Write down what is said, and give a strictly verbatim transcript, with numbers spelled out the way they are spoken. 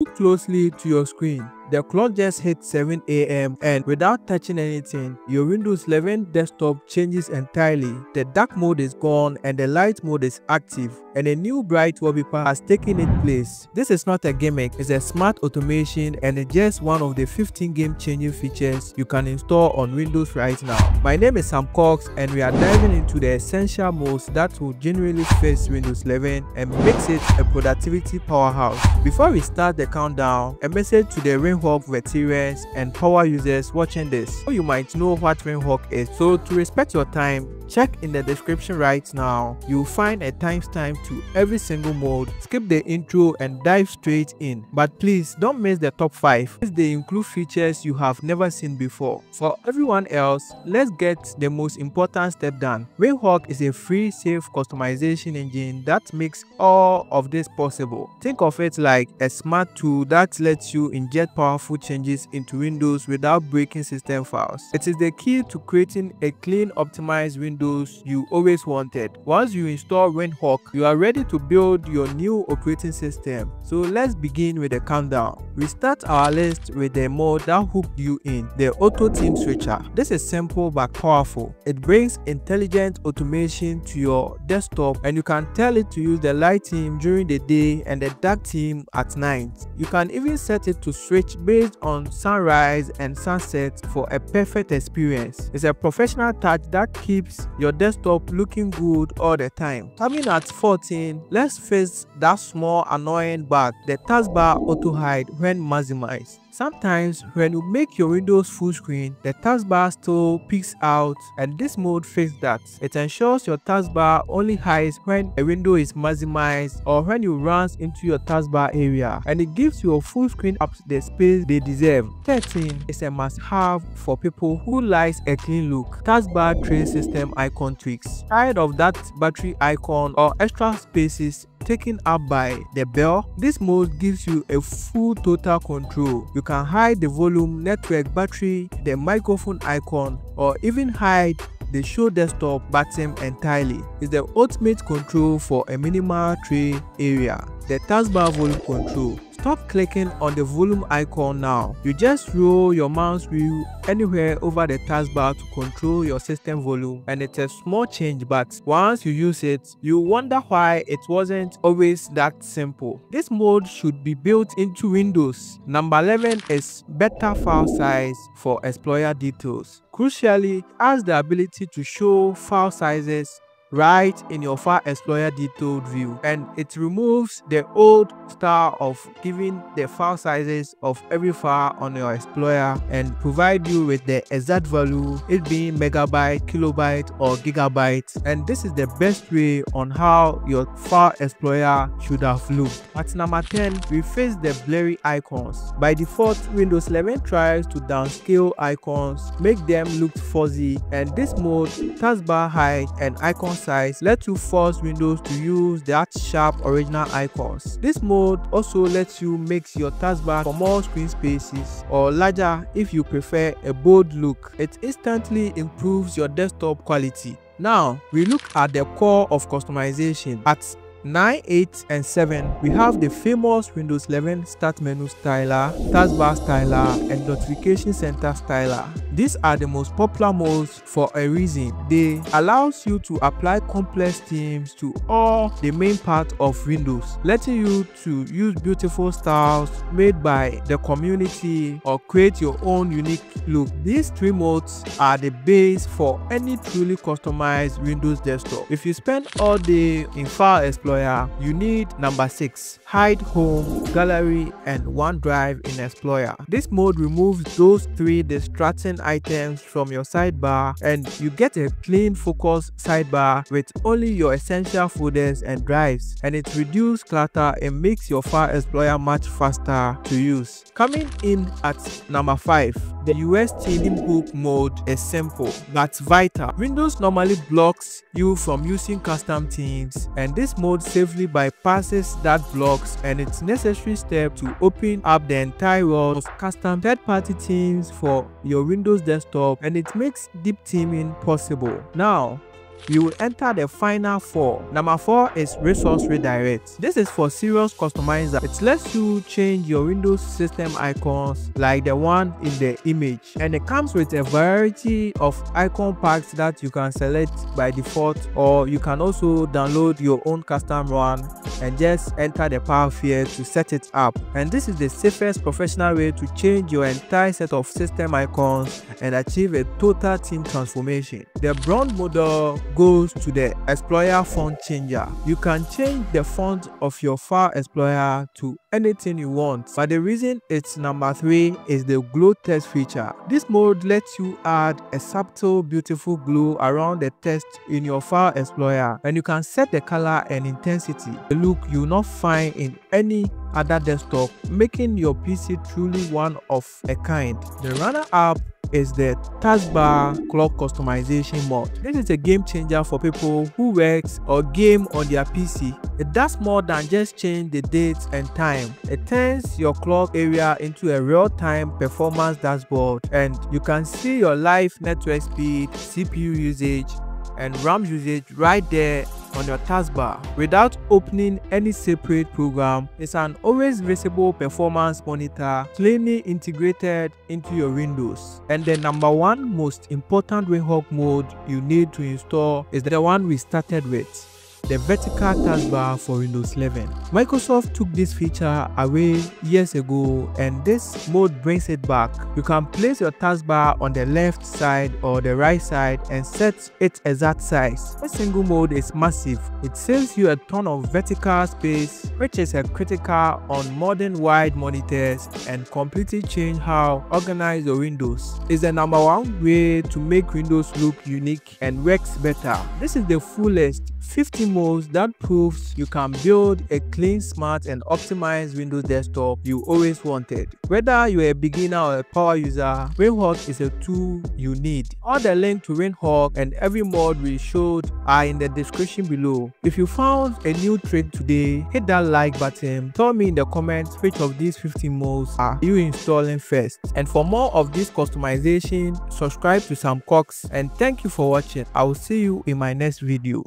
Look closely to your screen. The clock just hit seven A M and without touching anything, your Windows eleven desktop changes entirely. The dark mode is gone and the light mode is active, and a new bright wallpaper has taken its place. This is not a gimmick, it's a smart automation, and it's just one of the fifteen game-changing features you can install on Windows right now. My name is Sam Cox and we are diving into the essential modes that will generally face Windows eleven and makes it a productivity powerhouse. Before we start the countdown, a message to the Windhawk veterans and power users watching this. So you might know what Windhawk is, so to respect your time, check in the description right now. You'll find a timestamp to every single mode. Skip the intro and dive straight in. But please don't miss the top five, since they include features you have never seen before. For everyone else, let's get the most important step done. Windhawk is a free, safe customization engine that makes all of this possible. Think of it like a smart tool that lets you inject powerful changes into Windows without breaking system files. It is the key to creating a clean, optimized Windows Windows you always wanted. Once you install Windhawk, you are ready to build your new operating system. So let's begin with the countdown. We start our list with the mode that hooked you in, the Auto Theme Switcher. This is simple but powerful. It brings intelligent automation to your desktop, and you can tell it to use the light theme during the day and the dark theme at night. You can even set it to switch based on sunrise and sunset for a perfect experience. It's a professional touch that keeps your desktop looking good all the time. Coming at fourteen, let's face that small annoying bug, the taskbar auto hide when maximized. Sometimes when you make your Windows full screen, the taskbar still peeks out, and this mode fixes that. It ensures your taskbar only hides when a window is maximized or when you run into your taskbar area, and it gives your full screen apps the space they deserve. thirteen is a must-have for people who like a clean look. Taskbar tray system icon tweaks. Tired of that battery icon or extra spaces taken up by the bell? This mode gives you a full total control. You can hide the volume, network, battery, the microphone icon, or even hide the show desktop button entirely. It's the ultimate control for a minimal tray area. The taskbar volume control. Stop clicking on the volume icon now. You just roll your mouse wheel anywhere over the taskbar to control your system volume, and it's a small change, but once you use it, you wonder why it wasn't always that simple. This mode should be built into Windows. Number eleven is better file size for Explorer details. Crucially, it has the ability to show file sizes right in your File Explorer detailed view, and it removes the old style of giving the file sizes of every file on your Explorer and provide you with the exact value, it being megabyte, kilobyte, or gigabyte. And this is the best way on how your File Explorer should have looked. At number ten, we face the blurry icons. By default, Windows eleven tries to downscale icons, make them look fuzzy, and this mode, taskbar hide and icon size, lets you force Windows to use that sharp original icons. This mode also lets you mix your taskbar for more screen spaces or larger if you prefer a bold look. It instantly improves your desktop quality. Now we look at the core of customization. At nine, eight, and seven, we have the famous Windows eleven Start Menu Styler, Taskbar Styler, and Notification Center Styler. These are the most popular modes for a reason. They allows you to apply complex themes to all the main parts of Windows, letting you to use beautiful styles made by the community or create your own unique look. These three modes are the base for any truly customized Windows desktop. If you spend all day in File Explorer, you need number six, hide Home, Gallery, and OneDrive in Explorer. This mode removes those three distracting items from your sidebar, and you get a clean, focused sidebar with only your essential folders and drives, and it reduces clutter and makes your File Explorer much faster to use. Coming in at number five, the U X Theme Hook mode is simple but vital. Windows normally blocks you from using custom themes, and this mode safely bypasses that blocks and its necessary step to open up the entire world of custom third-party themes for your Windows desktop, and it makes deep theming possible. Now you will enter the final four. Number four is Resource Redirect. This is for serious customizer. It lets you change your Windows system icons like the one in the image, and it comes with a variety of icon packs that you can select by default, or you can also download your own custom one and just enter the path here to set it up. And this is the safest professional way to change your entire set of system icons and achieve a total theme transformation. The bronze model goes to the Explorer Font Changer. You can change the font of your file explorer to anything you want, but the reason it's number three is the glow text feature. This mode lets you add a subtle, beautiful glow around the text in your file explorer, and you can set the color and intensity, the look you'll not find in any other desktop, making your P C truly one of a kind. The runner-up is the Taskbar Clock Customization mode. This is a game changer for people who works or game on their P C. It does more than just change the date and time. It turns your clock area into a real-time performance dashboard, and you can see your live network speed, C P U usage, and RAM usage right there on your taskbar without opening any separate program. It's an always visible performance monitor plainly integrated into your Windows. And the number one most important Windhawk mode you need to install is the one we started with, the vertical taskbar for Windows eleven. Microsoft took this feature away years ago, and this mode brings it back. You can place your taskbar on the left side or the right side and set its exact size. This single mode is massive. It saves you a ton of vertical space, which is a critical on modern wide monitors, and completely change how organized your Windows. It's the number one way to make Windows look unique and works better. This is the fullest fifty modes that proves you can build a clean, smart, and optimized Windows desktop you always wanted. Whether you're a beginner or a power user, Windhawk is a tool you need. All the links to Windhawk and every mod we showed are in the description below. If you found a new trick today, hit that like button. Tell me in the comments which of these fifty modes are you installing first. And for more of this customization, subscribe to Sam Cox, and thank you for watching. I will see you in my next video.